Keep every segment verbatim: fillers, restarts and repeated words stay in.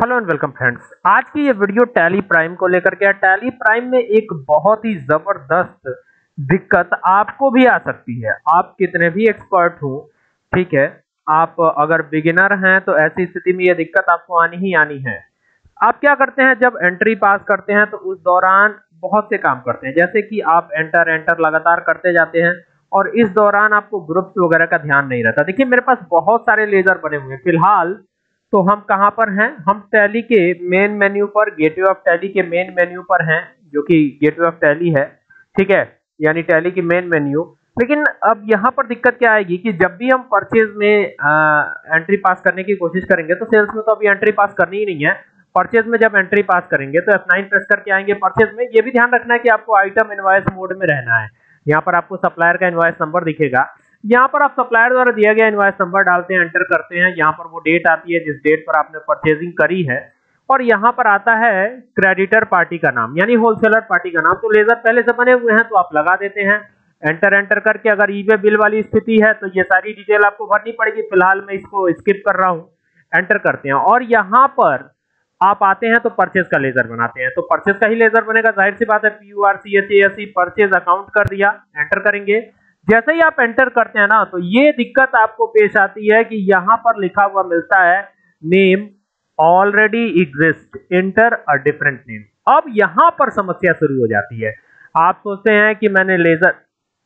Hello and welcome friends, आज की ये वीडियो टैली प्राइम को लेकर के है। टैली प्राइम में एक बहुत ही जबरदस्त दिक्कत आपको भी आ सकती है। आप कितने भी एक्सपर्ट हो, ठीक है, आप अगर बिगिनर हैं तो ऐसी स्थिति में ये दिक्कत आपको आनी ही आनी है। आप क्या करते हैं, जब एंट्री पास करते हैं तो उस दौरान बहुत से काम करते हैं, जैसे कि आप एंटर एंटर लगातार करते जाते हैं और इस दौरान आपको ग्रुप्स वगैरह का ध्यान नहीं रहता। देखिए, मेरे पास बहुत सारे लेजर बने हुए हैं। फिलहाल तो हम कहां पर हैं, हम टैली के मेन मेन्यू पर, गेटवे ऑफ टैली के मेन मेन्यू पर हैं, जो कि गेटवे ऑफ टैली है, ठीक है, यानी टैली की मेन मेन्यू। लेकिन अब यहां पर दिक्कत क्या आएगी कि जब भी हम परचेज में आ, एंट्री पास करने की कोशिश करेंगे, तो सेल्स में तो अभी एंट्री पास करनी ही नहीं है, परचेज में जब एंट्री पास करेंगे तो एफ नाइन प्रेस करके आएंगे परचेज में। ये भी ध्यान रखना है कि आपको आइटम इनवॉइस मोड में रहना है। यहाँ पर आपको सप्लायर का इनवॉइस नंबर दिखेगा, यहाँ पर आप सप्लायर द्वारा दिया गया इनवॉइस नंबर डालते हैं, एंटर करते हैं, यहाँ पर वो डेट आती है जिस डेट पर आपने परचेजिंग करी है, और यहाँ पर आता है क्रेडिटर पार्टी का नाम, यानी होलसेलर पार्टी का नाम। तो लेजर पहले से बने हुए हैं तो आप लगा देते हैं, एंटर एंटर करके। अगर ईबे बिल वाली स्थिति है तो ये सारी डिटेल आपको भरनी पड़ेगी, फिलहाल मैं इसको स्किप कर रहा हूँ। एंटर करते हैं और यहाँ पर आप आते हैं तो परचेज का लेजर बनाते हैं, तो परचेज का ही लेजर बनेगा, जाहिर सी बात है। P U R C S A S C purchase account कर दिया, एंटर करेंगे। जैसे ही आप एंटर करते हैं ना, तो ये दिक्कत आपको पेश आती है कि यहाँ पर लिखा हुआ मिलता है name already exist, enter a different name. अब यहाँ पर समस्या शुरू हो जाती है। आप सोचते हैं कि मैंने लेजर,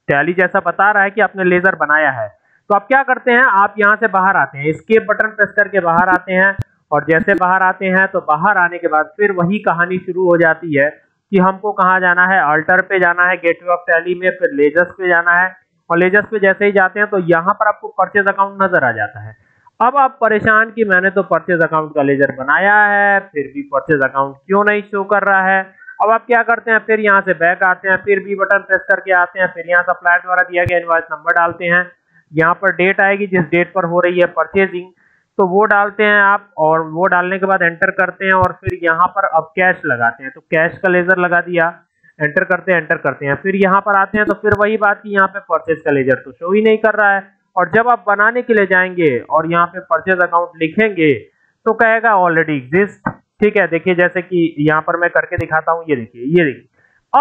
टैली जैसा बता रहा है कि आपने लेजर बनाया है, तो आप क्या करते हैं, आप यहाँ से बाहर आते हैं, एस्केप बटन प्रेस करके बाहर आते हैं, और जैसे बाहर आते हैं तो बाहर आने के बाद फिर वही कहानी शुरू हो जाती है कि हमको कहाँ जाना है, अल्टर पे जाना है, गेटवे ऑफ टैली में, फिर लेजर्स पे जाना है, और लेजर्स पे जैसे ही जाते हैं तो यहाँ पर आपको परचेज अकाउंट नजर आ जाता है। अब आप परेशान कि मैंने तो परचेज अकाउंट का लेजर बनाया है, फिर भी परचेज अकाउंट क्यों नहीं शो कर रहा है। अब आप क्या करते हैं, फिर यहाँ से बैक आते हैं, फिर बी बटन प्रेस करके आते हैं, फिर यहाँ सप्लायर द्वारा दिया गया इनवॉइस नंबर डालते हैं, यहाँ पर डेट आएगी जिस डेट पर हो रही है परचेजिंग, तो वो डालते हैं आप, और वो डालने के बाद एंटर करते हैं, और फिर यहाँ पर अब कैश लगाते हैं, तो कैश का लेजर लगा दिया, एंटर करते हैं एंटर करते हैं फिर यहाँ पर आते हैं तो फिर वही बात कि यहाँ पे परचेज का लेजर तो शो ही नहीं कर रहा है। और जब आप बनाने के लिए जाएंगे और यहाँ पे परचेज अकाउंट लिखेंगे तो कहेगा ऑलरेडी एग्जिस्ट, ठीक है। देखिए, जैसे कि यहाँ पर मैं करके दिखाता हूँ, ये देखिए ये देखिए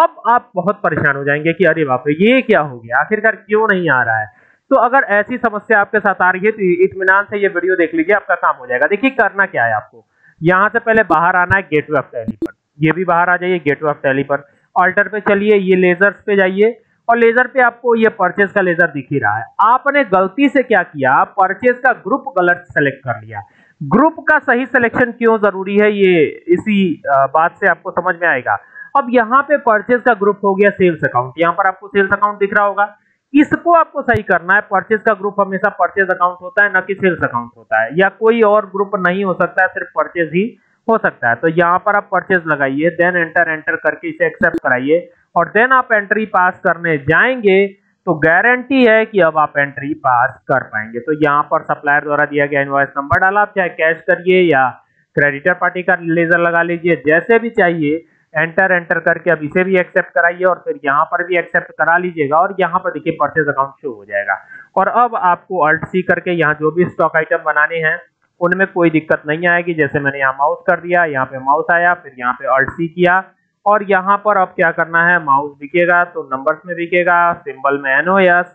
अब आप बहुत परेशान हो जाएंगे कि अरे बाप रे, ये क्या हो गया, आखिरकार क्यों नहीं आ रहा है। तो अगर ऐसी समस्या आपके साथ आ रही है तो इत्मीनान से ये वीडियो देख लीजिए, आपका काम हो जाएगा। देखिए, करना क्या है, आपको यहाँ से पहले बाहर आना है गेटवे ऑफ टैली पर, ये भी बाहर आ जाइए गेटवे ऑफ टैली पर, ऑल्टर पे चलिए, ये लेजर्स पे जाइए, और लेजर पे आपको ये परचेज का लेजर दिख ही रहा है। आपने गलती से क्या किया, परचेज का ग्रुप गलत सेलेक्ट कर लिया। ग्रुप का सही सिलेक्शन क्यों जरूरी है, ये इसी बात से आपको समझ में आएगा। अब यहाँ पे परचेज का ग्रुप हो गया सेल्स अकाउंट, यहाँ पर आपको सेल्स अकाउंट दिख रहा होगा, इसको आपको सही करना है। परचेज का ग्रुप हमेशा परचेज अकाउंट होता है, न कि सेल्स अकाउंट होता है, या कोई और ग्रुप नहीं हो सकता है, सिर्फ परचेज ही हो सकता है। तो यहाँ पर आप परचेज लगाइए, देन एंटर एंटर करके इसे एक्सेप्ट कराइए, और देन आप एंट्री पास करने जाएंगे तो गारंटी है कि अब आप एंट्री पास कर पाएंगे। तो यहाँ पर सप्लायर द्वारा दिया गया इनवॉइस नंबर डाला, आप चाहे कैश करिए या क्रेडिटर पार्टी का लेजर लगा लीजिए, जैसे भी चाहिए, एंटर एंटर करके अब इसे भी एक्सेप्ट कराइए, और फिर यहाँ पर भी एक्सेप्ट करा लीजिएगा, और यहाँ पर देखिए परचेज अकाउंट शो हो जाएगा। और अब आपको अल्ट सी करके यहाँ जो भी स्टॉक आइटम बनाने हैं उनमें कोई दिक्कत नहीं आएगी। जैसे मैंने यहाँ माउस कर दिया, यहाँ पे माउस आया, फिर यहाँ पे अल्ट सी किया, और यहाँ पर अब क्या करना है, माउस दिखेगा तो नंबर्स में दिखेगा, सिंबल में एन ओ एस,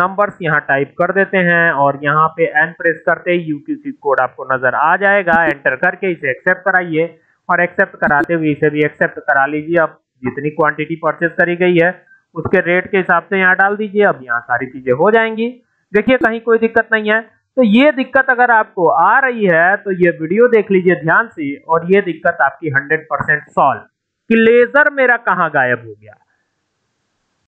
नंबर्स यहाँ टाइप कर देते हैं, और यहाँ पे एन प्रेस करते ही यूक्यूसी कोड आपको नजर आ जाएगा। एंटर करके इसे एक्सेप्ट कराइए, और एक्सेप्ट कराते हुए इसे भी एक्सेप्ट करा लीजिए। अब जितनी क्वांटिटी परचेज करी गई है उसके रेट के हिसाब से यहाँ डाल दीजिए, अब यहाँ सारी चीजें हो जाएंगी। देखिए, कहीं कोई दिक्कत नहीं है। तो ये दिक्कत अगर आपको आ रही है तो ये वीडियो देख लीजिए ध्यान से, और ये दिक्कत आपकी हंड्रेड परसेंट सॉल्व, कि लेजर मेरा कहाँ गायब हो गया।